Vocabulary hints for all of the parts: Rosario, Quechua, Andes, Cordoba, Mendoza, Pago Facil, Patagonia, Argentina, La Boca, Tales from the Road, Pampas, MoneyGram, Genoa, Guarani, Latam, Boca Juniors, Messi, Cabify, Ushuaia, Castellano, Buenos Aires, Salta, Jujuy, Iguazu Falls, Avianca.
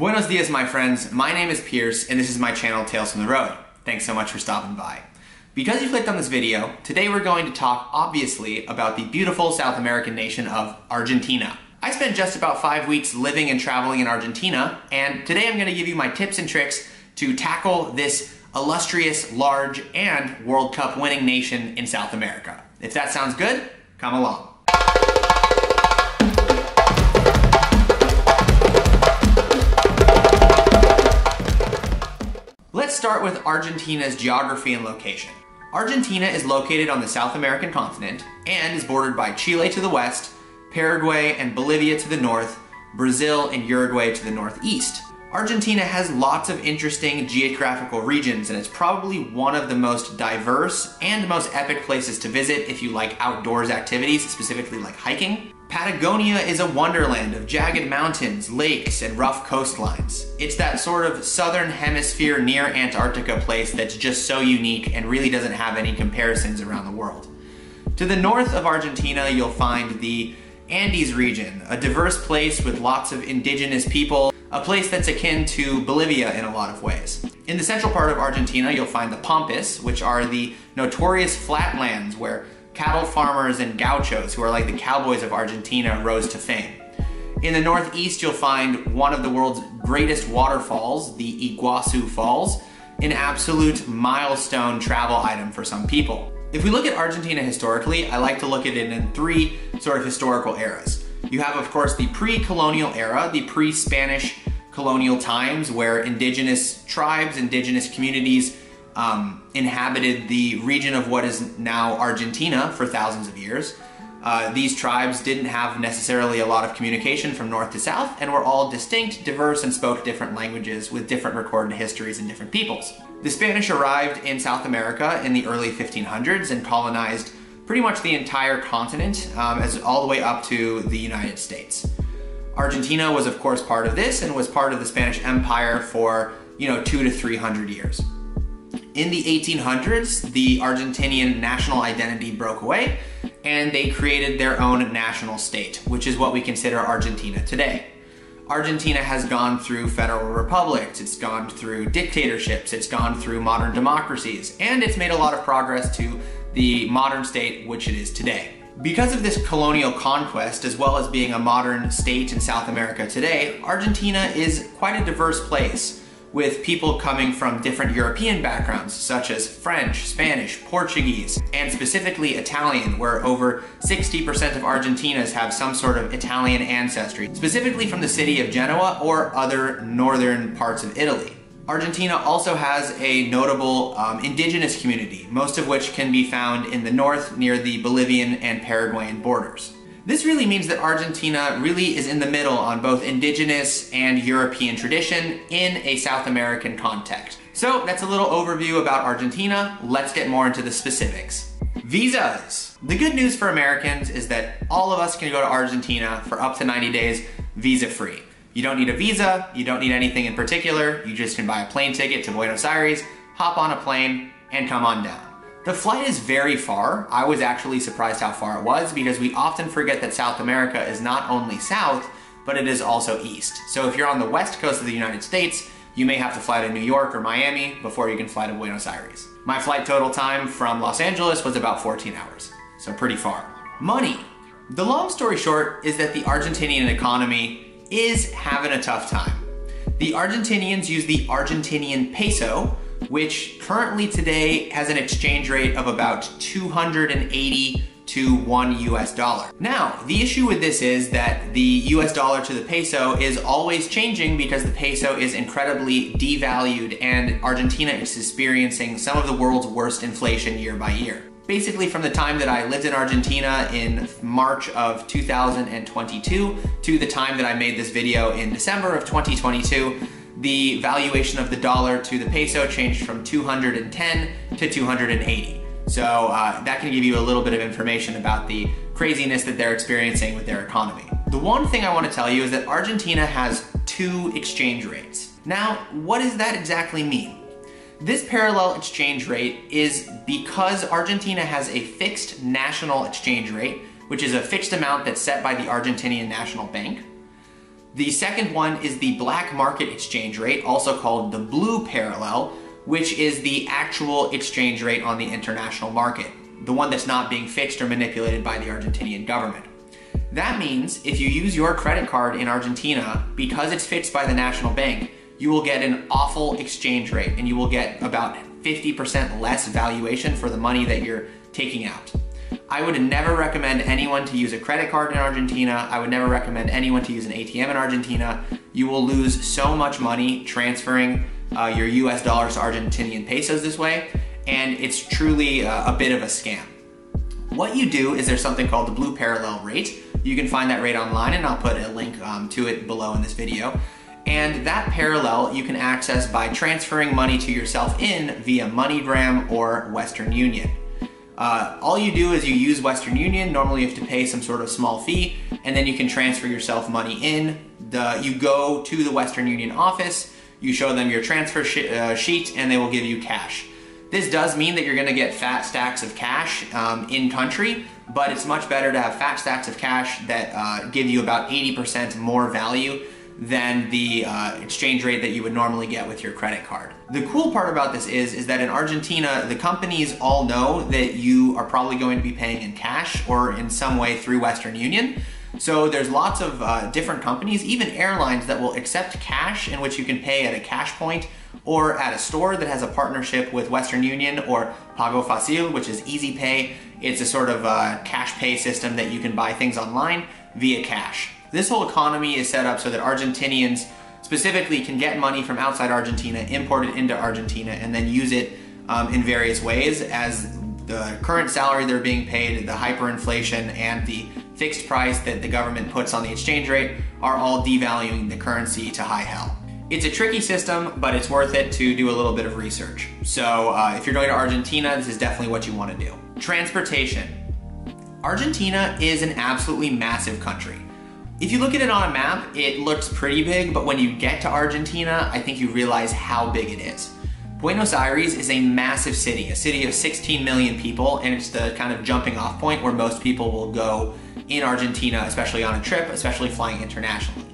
Buenos dias, my friends. My name is Pierce, and this is my channel, Tales from the Road. Thanks so much for stopping by. Because you clicked on this video, today we're going to talk, obviously, about the beautiful South American nation of Argentina. I spent just about 5 weeks living and traveling in Argentina, and today I'm going to give you my tips and tricks to tackle this illustrious, large, and World Cup winning nation in South America. If that sounds good, come along. Let's start with Argentina's geography and location. Argentina is located on the South American continent and is bordered by Chile to the west, Paraguay and Bolivia to the north, Brazil and Uruguay to the northeast. Argentina has lots of interesting geographical regions, and it's probably one of the most diverse and most epic places to visit if you like outdoors activities, specifically like hiking. Patagonia is a wonderland of jagged mountains, lakes, and rough coastlines. It's that sort of southern hemisphere near Antarctica place that's just so unique and really doesn't have any comparisons around the world. To the north of Argentina, you'll find the Andes region, a diverse place with lots of indigenous people, a place that's akin to Bolivia in a lot of ways. In the central part of Argentina, you'll find the Pampas, which are the notorious flatlands where cattle farmers and gauchos, who are like the cowboys of Argentina, rose to fame. In the northeast, you'll find one of the world's greatest waterfalls, the Iguazu Falls, an absolute milestone travel item for some people. If we look at Argentina historically, I like to look at it in three sort of historical eras. You have, of course, the pre-colonial era, the pre-Spanish colonial times, where indigenous tribes, indigenous communities inhabited the region of what is now Argentina for thousands of years. These tribes didn't have necessarily a lot of communication from north to south and were all distinct, diverse, and spoke different languages with different recorded histories and different peoples. The Spanish arrived in South America in the early 1500s and colonized pretty much the entire continent, all the way up to the United States. Argentina was, of course, part of this and was part of the Spanish Empire for, 200 to 300 years. In the 1800s, the Argentinian national identity broke away and they created their own national state, which is what we consider Argentina today. Argentina has gone through federal republics, it's gone through dictatorships, it's gone through modern democracies, and it's made a lot of progress to the modern state which it is today. Because of this colonial conquest, as well as being a modern state in South America today, Argentina is quite a diverse place, with people coming from different European backgrounds, such as French, Spanish, Portuguese, and specifically Italian, where over 60% of Argentinians have some sort of Italian ancestry, specifically from the city of Genoa or other northern parts of Italy. Argentina also has a notable indigenous community, most of which can be found in the north near the Bolivian and Paraguayan borders. This really means that Argentina really is in the middle on both indigenous and European tradition in a South American context. So that's a little overview about Argentina. Let's get more into the specifics. Visas. The good news for Americans is that all of us can go to Argentina for up to 90 days visa-free. You don't need a visa, you don't need anything in particular, you just can buy a plane ticket to Buenos Aires, hop on a plane, and come on down. The flight is very far. I was actually surprised how far it was because we often forget that South America is not only south, but it is also east. So if you're on the west coast of the United States, you may have to fly to New York or Miami before you can fly to Buenos Aires. My flight total time from Los Angeles was about 14 hours, so pretty far. Money. The long story short is that the Argentinian economy is having a tough time. The Argentinians use the Argentinian peso, which currently today has an exchange rate of about 280 to $1 US dollar. Now, the issue with this is that the US dollar to the peso is always changing because the peso is incredibly devalued and Argentina is experiencing some of the world's worst inflation year by year. Basically, from the time that I lived in Argentina in March of 2022 to the time that I made this video in December of 2022, the valuation of the dollar to the peso changed from 210 to 280. So that can give you a little bit of information about the craziness that they're experiencing with their economy. The one thing I want to tell you is that Argentina has two exchange rates. Now, what does that exactly mean? This parallel exchange rate is because Argentina has a fixed national exchange rate, which is a fixed amount that's set by the Argentinian National Bank. The second one is the black market exchange rate, also called the blue parallel, which is the actual exchange rate on the international market, the one that's not being fixed or manipulated by the Argentinian government. That means if you use your credit card in Argentina, because it's fixed by the national bank, you will get an awful exchange rate and you will get about 50% less valuation for the money that you're taking out. I would never recommend anyone to use a credit card in Argentina. I would never recommend anyone to use an ATM in Argentina. You will lose so much money transferring your US dollars to Argentinian pesos this way, and it's truly a bit of a scam. What you do is there's something called the blue parallel rate. You can find that rate online, and I'll put a link to it below in this video. And that parallel you can access by transferring money to yourself via MoneyGram or Western Union. All you do is you use Western Union. Normally you have to pay some sort of small fee, and then you can transfer yourself money you go to the Western Union office, you show them your transfer sheet, and they will give you cash. This does mean that you're gonna get fat stacks of cash in country, but it's much better to have fat stacks of cash that give you about 80% more value than the exchange rate that you would normally get with your credit card. The cool part about this is that in Argentina, the companies all know that you are probably going to be paying in cash or in some way through Western Union. So there's lots of different companies, even airlines, that will accept cash in which you can pay at a cash point or at a store that has a partnership with Western Union or Pago Facil, which is easy pay. It's a sort of cash pay system that you can buy things online via cash. This whole economy is set up so that Argentinians specifically can get money from outside Argentina, import it into Argentina, and then use it in various ways as the current salary they're being paid, the hyperinflation, and the fixed price that the government puts on the exchange rate are all devaluing the currency to high hell. It's a tricky system, but it's worth it to do a little bit of research. So if you're going to Argentina, this is definitely what you want to do. Transportation. Argentina is an absolutely massive country. If you look at it on a map, it looks pretty big, but when you get to Argentina, I think you realize how big it is. Buenos Aires is a massive city, a city of 16 million people, and it's the kind of jumping off point where most people will go in Argentina, especially on a trip, especially flying internationally.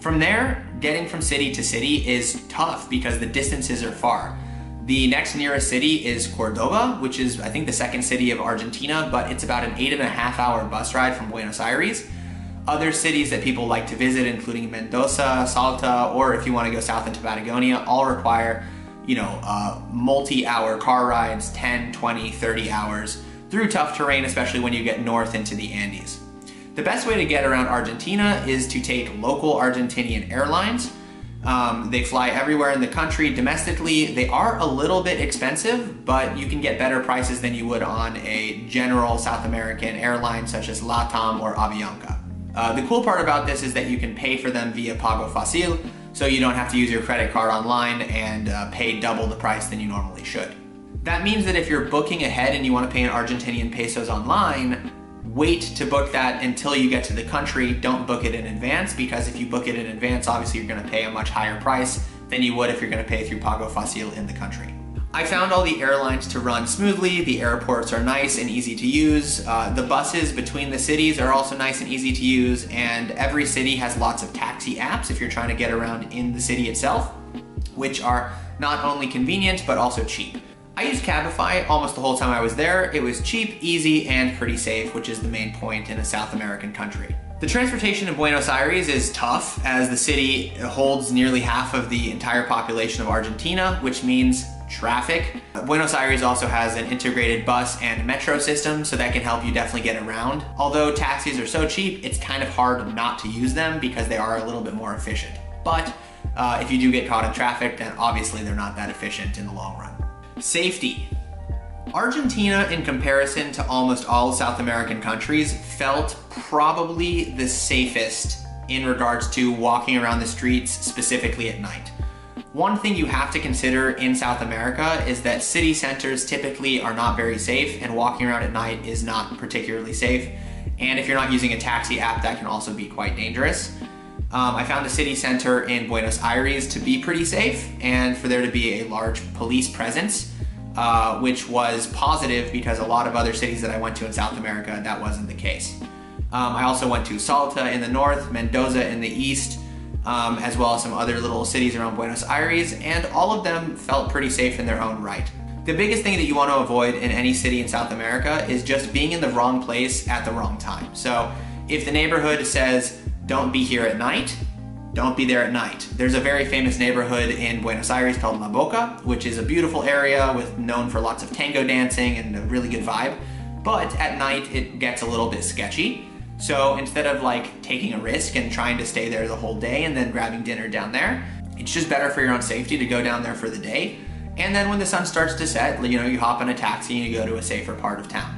From there, getting from city to city is tough because the distances are far. The next nearest city is Cordoba, which is, I think, the second city of Argentina, but it's about an 8.5-hour bus ride from Buenos Aires. Other cities that people like to visit, including Mendoza, Salta, or if you want to go south into Patagonia, all require, you know, multi-hour car rides, 10, 20, 30 hours through tough terrain, especially when you get north into the Andes. The best way to get around Argentina is to take local Argentinian airlines. They fly everywhere in the country domestically. They are a little bit expensive, but you can get better prices than you would on a general South American airline such as Latam or Avianca. The cool part about this is that you can pay for them via Pago Facil, so you don't have to use your credit card online and pay double the price than you normally should. That means that if you're booking ahead and you want to pay in Argentinian pesos online, wait to book that until you get to the country. Don't book it in advance, because if you book it in advance, obviously you're going to pay a much higher price than you would if you're going to pay through Pago Facil in the country. I found all the airlines to run smoothly. The airports are nice and easy to use. The buses between the cities are also nice and easy to use, and every city has lots of taxi apps if you're trying to get around in the city itself, which are not only convenient but also cheap. I used Cabify almost the whole time I was there. It was cheap, easy, and pretty safe, which is the main point in a South American country. The transportation of Buenos Aires is tough, as the city holds nearly half of the entire population of Argentina, which means traffic. Buenos Aires also has an integrated bus and metro system, so that can help you definitely get around. Although taxis are so cheap, it's kind of hard not to use them because they are a little bit more efficient. But if you do get caught in traffic, then obviously they're not that efficient in the long run. Safety. Argentina, in comparison to almost all South American countries, felt probably the safest in regards to walking around the streets, specifically at night. One thing you have to consider in South America is that city centers typically are not very safe, and walking around at night is not particularly safe. And if you're not using a taxi app, that can also be quite dangerous. I found the city center in Buenos Aires to be pretty safe, and for there to be a large police presence, which was positive because a lot of other cities that I went to in South America, that wasn't the case. I also went to Salta in the north, Mendoza in the east, as well as some other little cities around Buenos Aires, and all of them felt pretty safe in their own right. The biggest thing that you want to avoid in any city in South America is just being in the wrong place at the wrong time. So if the neighborhood says, don't be here at night, don't be there at night. There's a very famous neighborhood in Buenos Aires called La Boca, which is a beautiful area known for lots of tango dancing and a really good vibe. But at night, it gets a little bit sketchy. So instead of like taking a risk and trying to stay there the whole day and then grabbing dinner down there, it's just better for your own safety to go down there for the day. And then when the sun starts to set, you know, you hop in a taxi and you go to a safer part of town.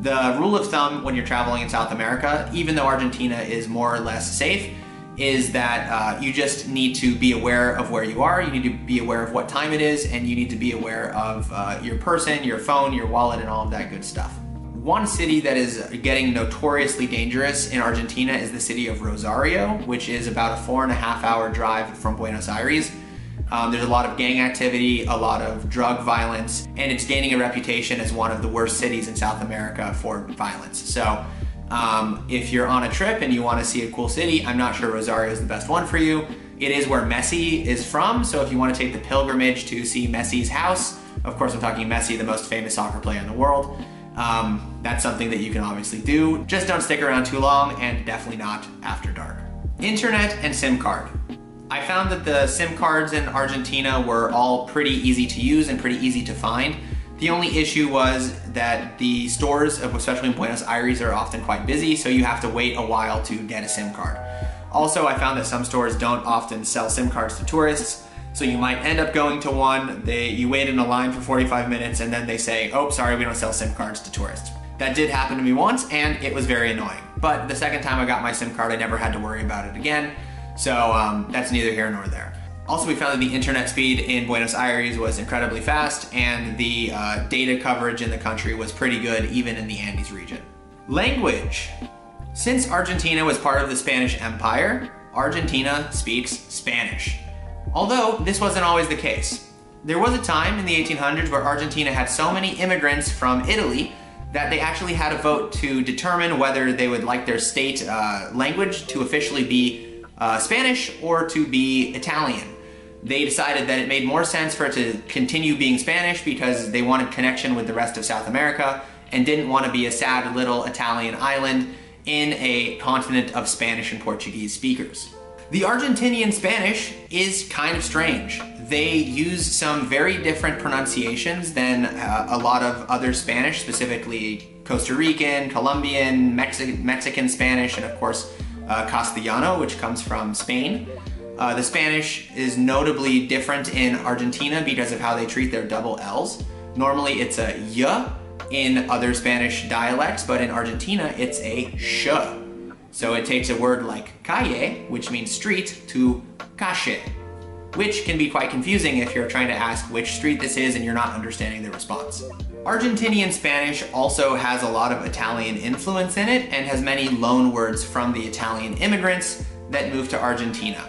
The rule of thumb when you're traveling in South America, even though Argentina is more or less safe, is that you just need to be aware of where you are, you need to be aware of what time it is, and you need to be aware of your person, your phone, your wallet, and all of that good stuff. One city that is getting notoriously dangerous in Argentina is the city of Rosario, which is about a 4.5 hour drive from Buenos Aires. There's a lot of gang activity, a lot of drug violence, and it's gaining a reputation as one of the worst cities in South America for violence. So if you're on a trip and you want to see a cool city, I'm not sure Rosario is the best one for you. It is where Messi is from, so if you want to take the pilgrimage to see Messi's house, of course I'm talking Messi, the most famous soccer player in the world, that's something that you can obviously do. Just don't stick around too long, and definitely not after dark. Internet and SIM card. I found that the SIM cards in Argentina were all pretty easy to use and pretty easy to find. The only issue was that the stores, especially in Buenos Aires, are often quite busy, so you have to wait a while to get a SIM card. Also, I found that some stores don't often sell SIM cards to tourists, so you might end up going to one, you wait in a line for 45 minutes, and then they say, oh, sorry, we don't sell SIM cards to tourists. That did happen to me once, and it was very annoying. But the second time I got my SIM card, I never had to worry about it again. So that's neither here nor there. Also, we found that the internet speed in Buenos Aires was incredibly fast, and the data coverage in the country was pretty good, even in the Andes region. Language. Since Argentina was part of the Spanish Empire, Argentina speaks Spanish. Although this wasn't always the case. There was a time in the 1800s where Argentina had so many immigrants from Italy that they actually had a vote to determine whether they would like their state language to officially be Spanish or to be Italian. They decided that it made more sense for it to continue being Spanish because they wanted connection with the rest of South America and didn't want to be a sad little Italian island in a continent of Spanish and Portuguese speakers. The Argentinian Spanish is kind of strange. They use some very different pronunciations than a lot of other Spanish, specifically Costa Rican, Colombian, Mexican Spanish, and of course Castellano, which comes from Spain. The Spanish is notably different in Argentina because of how they treat their double L's. Normally it's a y in other Spanish dialects, but in Argentina it's a sh. So it takes a word like calle, which means street, to calle, which can be quite confusing if you're trying to ask which street this is and you're not understanding the response. Argentinian Spanish also has a lot of Italian influence in it and has many loan words from the Italian immigrants that moved to Argentina.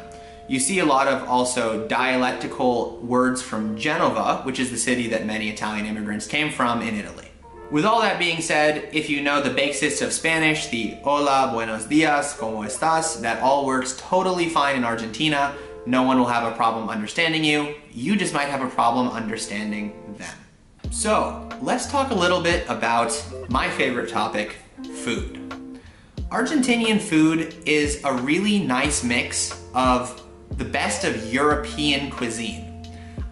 You see a lot of also dialectical words from Genoa, which is the city that many Italian immigrants came from in Italy. With all that being said, if you know the basics of Spanish, the hola, buenos dias, como estas, that all works totally fine in Argentina. No one will have a problem understanding you. You just might have a problem understanding them. So let's talk a little bit about my favorite topic, food. Argentinian food is a really nice mix of the best of European cuisine.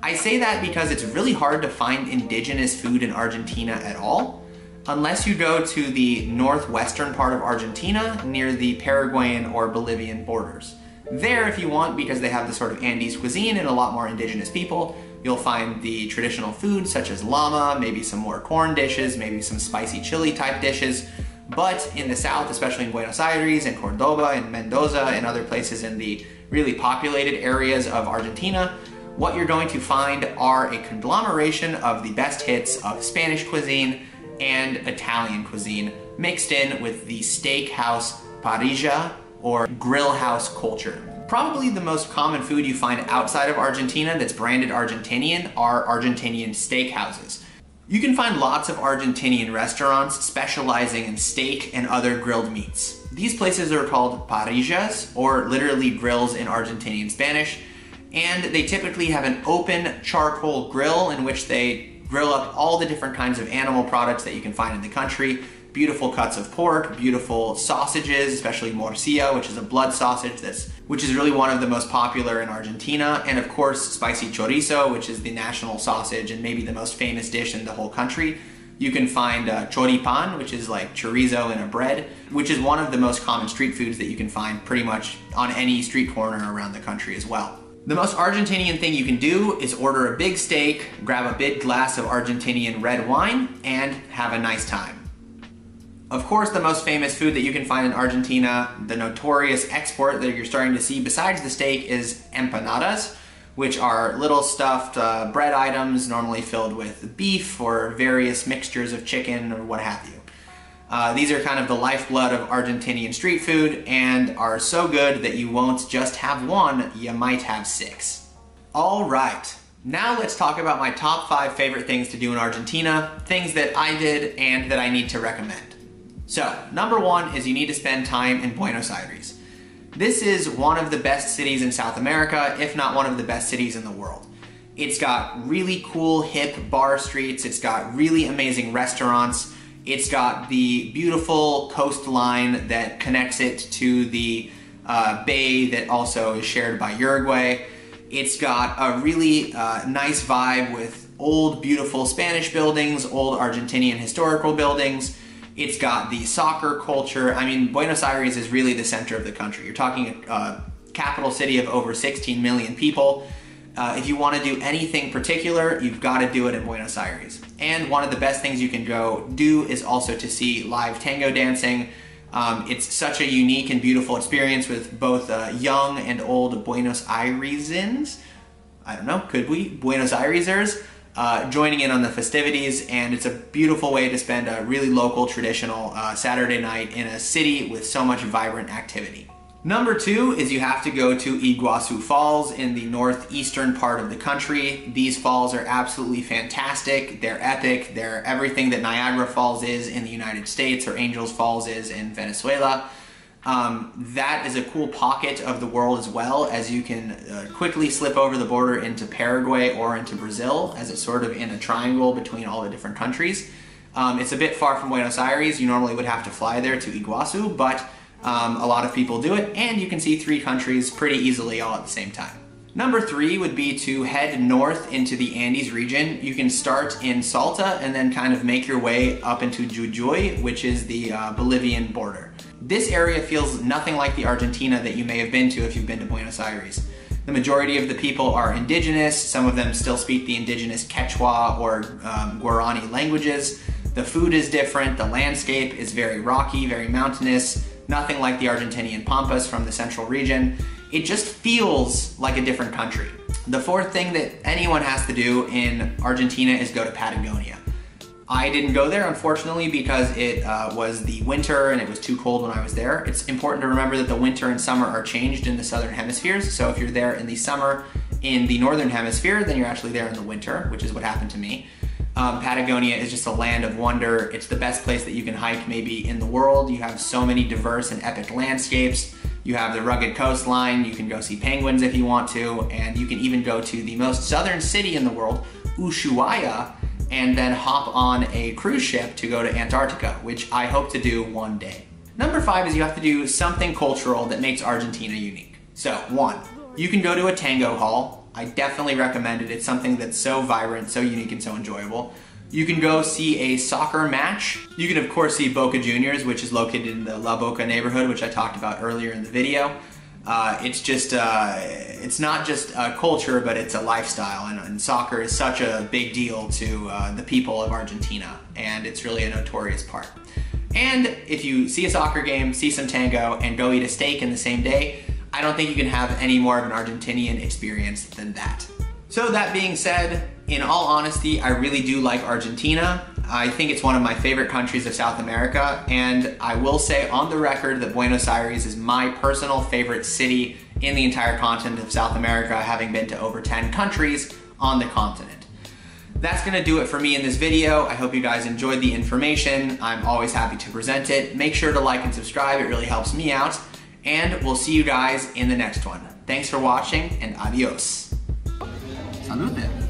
I say that because it's really hard to find indigenous food in Argentina at all, unless you go to the northwestern part of Argentina near the Paraguayan or Bolivian borders. There, if you want, because they have the sort of Andes cuisine and a lot more indigenous people, you'll find the traditional foods such as llama, maybe some more corn dishes, maybe some spicy chili type dishes. But in the south, especially in Buenos Aires and Cordoba and Mendoza and other places in the really populated areas of Argentina, what you're going to find are a conglomeration of the best hits of Spanish cuisine and Italian cuisine mixed in with the steakhouse parrilla or grill house culture. Probably the most common food you find outside of Argentina that's branded Argentinian are Argentinian steakhouses. You can find lots of Argentinian restaurants specializing in steak and other grilled meats. These places are called parrillas, or literally grills in Argentinian Spanish, and they typically have an open charcoal grill in which they grill up all the different kinds of animal products that you can find in the country. Beautiful cuts of pork, beautiful sausages, especially morcilla, which is a blood sausage, which is really one of the most popular in Argentina, and of course spicy chorizo, which is the national sausage and maybe the most famous dish in the whole country. You can find choripan, which is like chorizo in a bread, which is one of the most common street foods that you can find pretty much on any street corner around the country as well. The most Argentinian thing you can do is order a big steak, grab a big glass of Argentinian red wine, and have a nice time. Of course, the most famous food that you can find in Argentina, the notorious export that you're starting to see besides the steak, is empanadas, which are little stuffed bread items normally filled with beef or various mixtures of chicken or what have you. These are kind of the lifeblood of Argentinian street food and are so good that you won't just have one, you might have six. All right, now let's talk about my top 5 favorite things to do in Argentina, things that I did and that I need to recommend. So, number 1 is you need to spend time in Buenos Aires. This is one of the best cities in South America, if not one of the best cities in the world. It's got really cool, hip bar streets, it's got really amazing restaurants, it's got the beautiful coastline that connects it to the bay that also is shared by Uruguay. It's got a really nice vibe with old, beautiful Spanish buildings, old Argentinian historical buildings. It's got the soccer culture. I mean, Buenos Aires is really the center of the country. You're talking a capital city of over 16 million people. If you want to do anything particular, you've got to do it in Buenos Aires. And one of the best things you can go do is also to see live tango dancing. It's such a unique and beautiful experience with both young and old Buenos Airesans. I don't know, could we? Buenos Airesers joining in on the festivities, and it's a beautiful way to spend a really local traditional Saturday night in a city with so much vibrant activity. Number 2 is you have to go to Iguazu Falls in the northeastern part of the country. These falls are absolutely fantastic. They're epic. They're everything that Niagara Falls is in the United States or Angels Falls is in Venezuela. That is a cool pocket of the world as well, as you can quickly slip over the border into Paraguay or into Brazil, as it's sort of in a triangle between all the different countries. It's a bit far from Buenos Aires. You normally would have to fly there to Iguazu, but a lot of people do it, and you can see 3 countries pretty easily all at the same time. Number 3 would be to head north into the Andes region. You can start in Salta and then kind of make your way up into Jujuy, which is the Bolivian border. This area feels nothing like the Argentina that you may have been to if you've been to Buenos Aires. The majority of the people are indigenous. Some of them still speak the indigenous Quechua or Guarani languages. The food is different. The landscape is very rocky, very mountainous. Nothing like the Argentinian Pampas from the central region. It just feels like a different country. The 4th thing that anyone has to do in Argentina is go to Patagonia. I didn't go there, unfortunately, because it was the winter and it was too cold when I was there. It's important to remember that the winter and summer are changed in the southern hemispheres, so if you're there in the summer in the northern hemisphere, then you're actually there in the winter, which is what happened to me. Patagonia is just a land of wonder. It's the best place that you can hike maybe in the world. You have so many diverse and epic landscapes. You have the rugged coastline. You can go see penguins if you want to. And you can even go to the most southern city in the world, Ushuaia, and then hop on a cruise ship to go to Antarctica, which I hope to do one day. Number 5 is you have to do something cultural that makes Argentina unique. So 1, you can go to a tango hall. I definitely recommend it. It's something that's so vibrant, so unique, and so enjoyable. You can go see a soccer match. You can of course see Boca Juniors, which is located in the La Boca neighborhood, which I talked about earlier in the video. It's just, it's not just a culture, but it's a lifestyle, and soccer is such a big deal to the people of Argentina, and it's really a notorious part. And if you see a soccer game, see some tango, and go eat a steak in the same day, I don't think you can have any more of an Argentinian experience than that. So that being said, in all honesty, I really do like Argentina. I think it's one of my favorite countries of South America, and I will say on the record that Buenos Aires is my personal favorite city in the entire continent of South America, having been to over 10 countries on the continent. That's gonna do it for me in this video. I hope you guys enjoyed the information. I'm always happy to present it. Make sure to like and subscribe, it really helps me out. And we'll see you guys in the next one. Thanks for watching and adios. Salute.